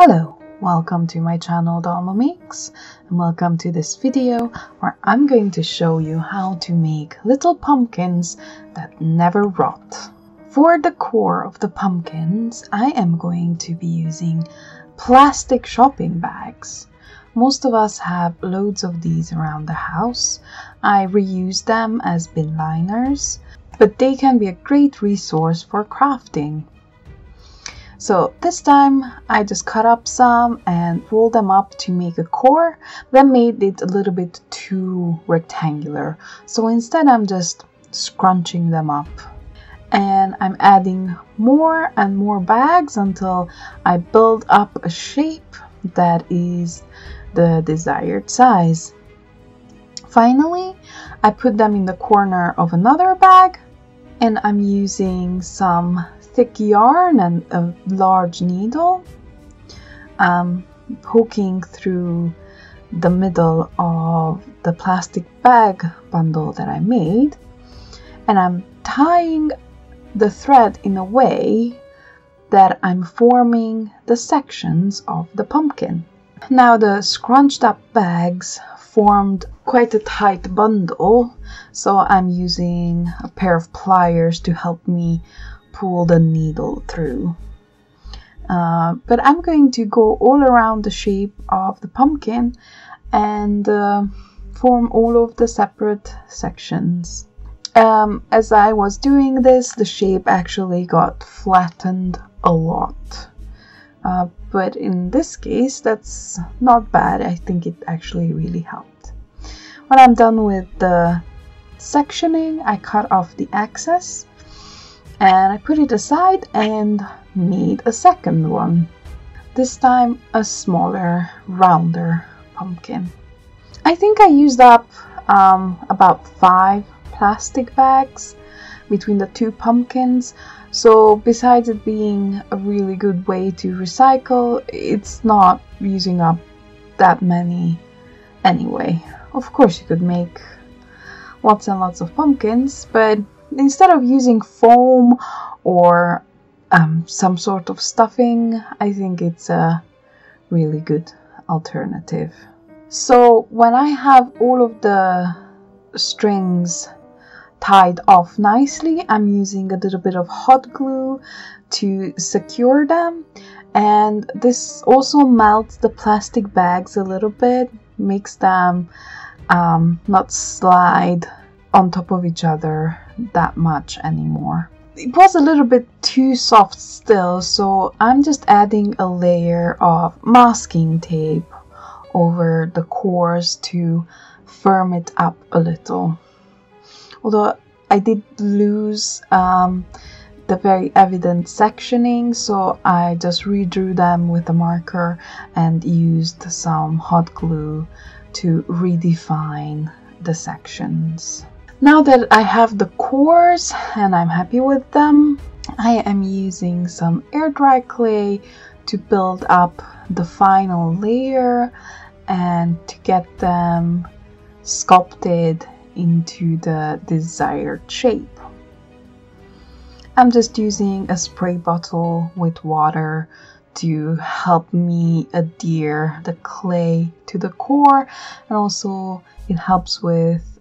Hello, welcome to my channel Dalma Makes, and welcome to this video where I'm going to show you how to make little pumpkins that never rot. For the core of the pumpkins, I am going to be using plastic shopping bags. Most of us have loads of these around the house. I reuse them as bin liners, but they can be a great resource for crafting. So this time I just cut up some and rolled them up to make a core, then made it a little bit too rectangular. So instead I'm just scrunching them up. And I'm adding more and more bags until I build up a shape that is the desired size. Finally, I put them in the corner of another bag, and I'm using some thick yarn and a large needle, poking through the middle of the plastic bag bundle that I made, and I'm tying the thread in a way that I'm forming the sections of the pumpkin. Now the scrunched up bags formed quite a tight bundle, so I'm using a pair of pliers to help me pull the needle through. But I'm going to go all around the shape of the pumpkin and form all of the separate sections. As I was doing this, the shape actually got flattened a lot. But in this case, that's not bad. I think it actually really helped. When I'm done with the sectioning, I cut off the excess, and I put it aside and made a second one. This time a smaller, rounder pumpkin. I think I used up about 5 plastic bags between the two pumpkins. So besides it being a really good way to recycle, it's not using up that many anyway. Of course you could make lots and lots of pumpkins, but instead of using foam or some sort of stuffing, I think it's a really good alternative. So when I have all of the strings tied off nicely, I'm using a little bit of hot glue to secure them, and this also melts the plastic bags a little bit, makes them not slide on top of each other that much anymore. It was a little bit too soft still, so I'm just adding a layer of masking tape over the cores to firm it up a little. Although I did lose the very evident sectioning, so I just redrew them with a marker and used some hot glue to redefine the sections. Now that I have the cores and I'm happy with them, I am using some air dry clay to build up the final layer and to get them sculpted into the desired shape. I'm just using a spray bottle with water to help me adhere the clay to the core, and also it helps with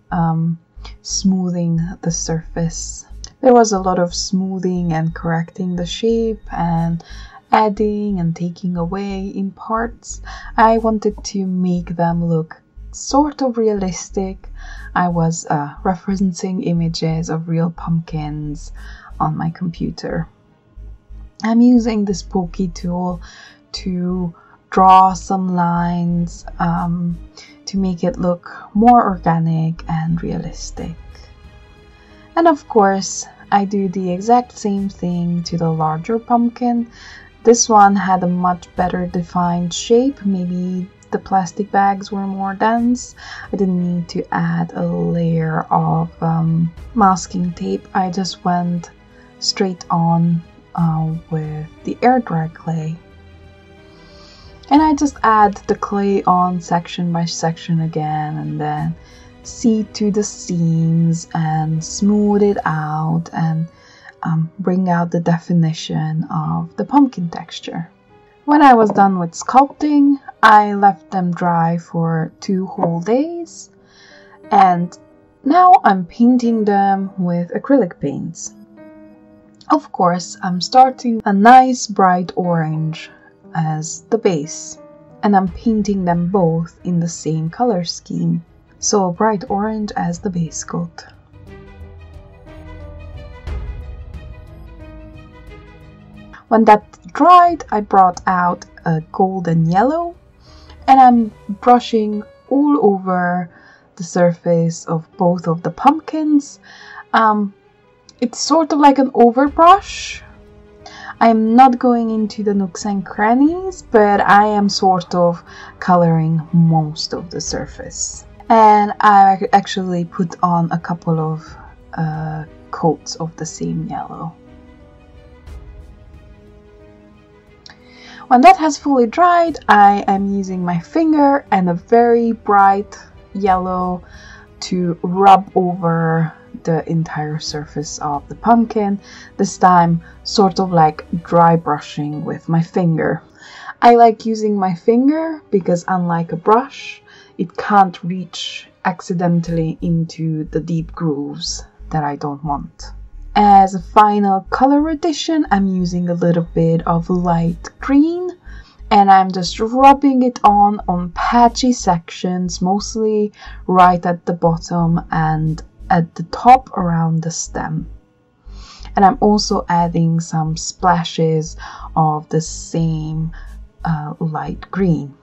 smoothing the surface. There was a lot of smoothing and correcting the shape and adding and taking away in parts. I wanted to make them look sort of realistic. I was referencing images of real pumpkins on my computer. I'm using this pokey tool to draw some lines to make it look more organic and realistic. And of course, I do the exact same thing to the larger pumpkin. This one had a much better defined shape. Maybe the plastic bags were more dense. I didn't need to add a layer of masking tape. I just went straight on with the air dry clay. And I just add the clay on section by section again, and then see to the seams and smooth it out and bring out the definition of the pumpkin texture. When I was done with sculpting, I left them dry for 2 whole days, and now I'm painting them with acrylic paints. Of course, I'm starting a nice bright orange as the base, and I'm painting them both in the same color scheme, so bright orange as the base coat. When that dried, I brought out a golden yellow, and I'm brushing all over the surface of both of the pumpkins. It's sort of like an overbrush. I'm not going into the nooks and crannies, but I am sort of coloring most of the surface. And I actually put on a couple of coats of the same yellow. When that has fully dried, I am using my finger and a very bright yellow to rub over the entire surface of the pumpkin, this time sort of like dry brushing with my finger. I like using my finger because, unlike a brush, it can't reach accidentally into the deep grooves that I don't want. As a final color addition, I'm using a little bit of light green, and I'm just rubbing it on patchy sections, mostly right at the bottom and at the top around the stem. And I'm also adding some splashes of the same light green.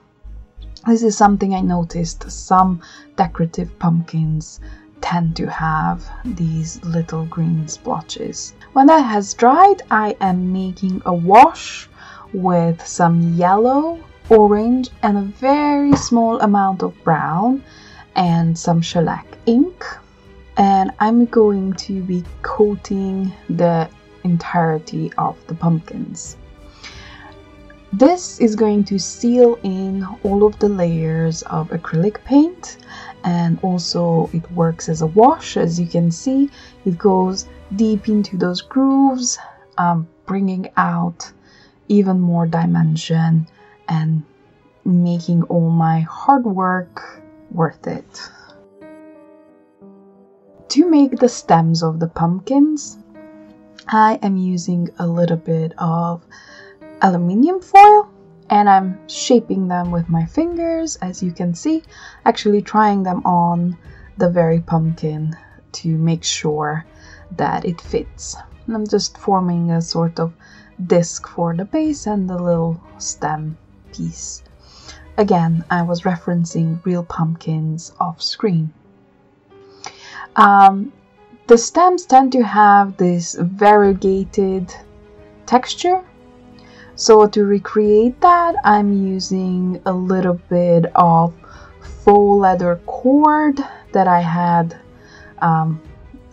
This is something I noticed some decorative pumpkins tend to have, these little green splotches. When that has dried, I am making a wash with some yellow, orange, and a very small amount of brown and some shellac ink, and I'm going to be coating the entirety of the pumpkins. This is going to seal in all of the layers of acrylic paint, and also it works as a wash. As you can see, it goes deep into those grooves, bringing out even more dimension and making all my hard work worth it. To make the stems of the pumpkins, I am using a little bit of aluminium foil, and I'm shaping them with my fingers, as you can see, actually trying them on the very pumpkin to make sure that it fits. And I'm just forming a sort of disc for the base and the little stem piece. Again, I was referencing real pumpkins off screen. The stems tend to have this variegated texture, so to recreate that, I'm using a little bit of faux leather cord that I had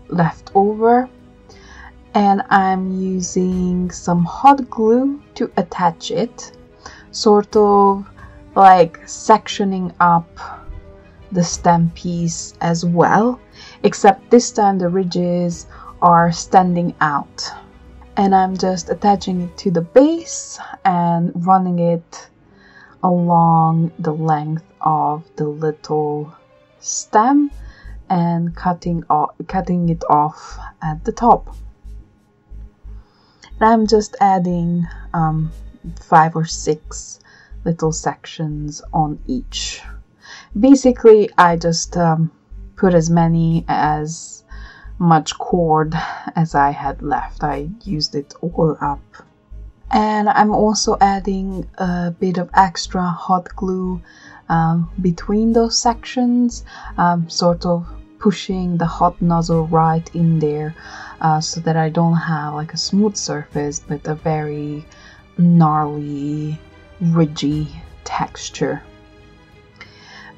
left over, and I'm using some hot glue to attach it, sort of like sectioning up the stem piece as well, except this time the ridges are standing out. And I'm just attaching it to the base and running it along the length of the little stem and cutting it off at the top. And I'm just adding 5 or 6 little sections on each. Basically, I just put as much cord as I had left. I used it all up. And I'm also adding a bit of extra hot glue between those sections, sort of pushing the hot nozzle right in there, so that I don't have like a smooth surface but a very gnarly, ridgy texture.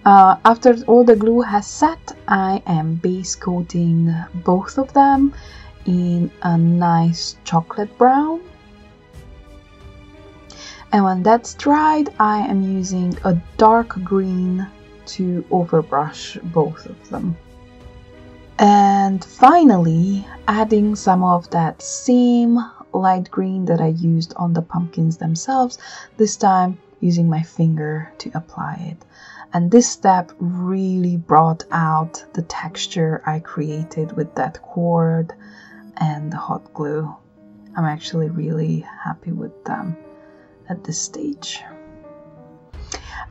After all the glue has set, I am base coating both of them in a nice chocolate brown. And when that's dried, I am using a dark green to overbrush both of them. And finally, adding some of that same light green that I used on the pumpkins themselves, this time using my finger to apply it. And this step really brought out the texture I created with that cord and the hot glue. I'm actually really happy with them at this stage.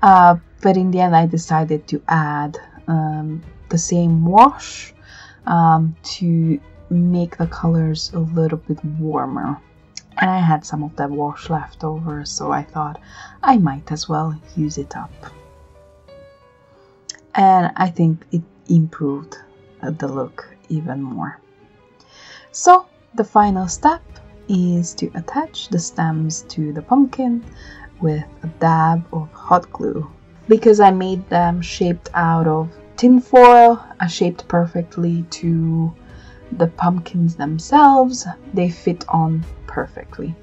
But in the end, I decided to add the same wash to make the colors a little bit warmer. And I had some of that wash left over, so I thought I might as well use it up. And I think it improved the look even more. So the final step is to attach the stems to the pumpkin with a dab of hot glue. Because I made them shaped out of tin foil, I shaped perfectly to the pumpkins themselves. They fit on perfectly.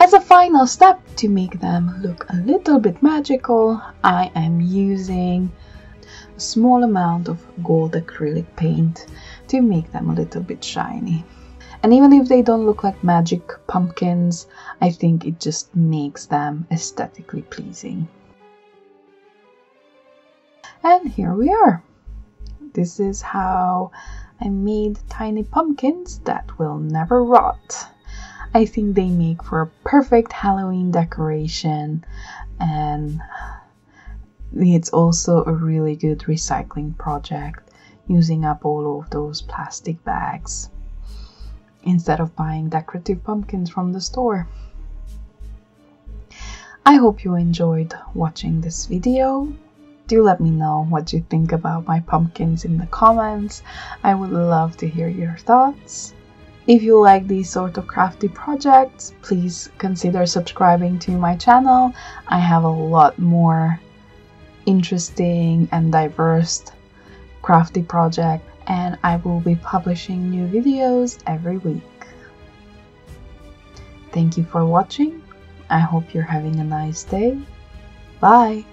As a final step to make them look a little bit magical, I am using a small amount of gold acrylic paint to make them a little bit shiny. And even if they don't look like magic pumpkins, I think it just makes them aesthetically pleasing. And here we are. This is how I made tiny pumpkins that will never rot. I think they make for a perfect Halloween decoration, and it's also a really good recycling project, using up all of those plastic bags instead of buying decorative pumpkins from the store. I hope you enjoyed watching this video. Do let me know what you think about my pumpkins in the comments. I would love to hear your thoughts. If you like these sort of crafty projects, please consider subscribing to my channel. I have a lot more interesting and diverse crafty projects, and I will be publishing new videos every week. Thank you for watching. I hope you're having a nice day. Bye!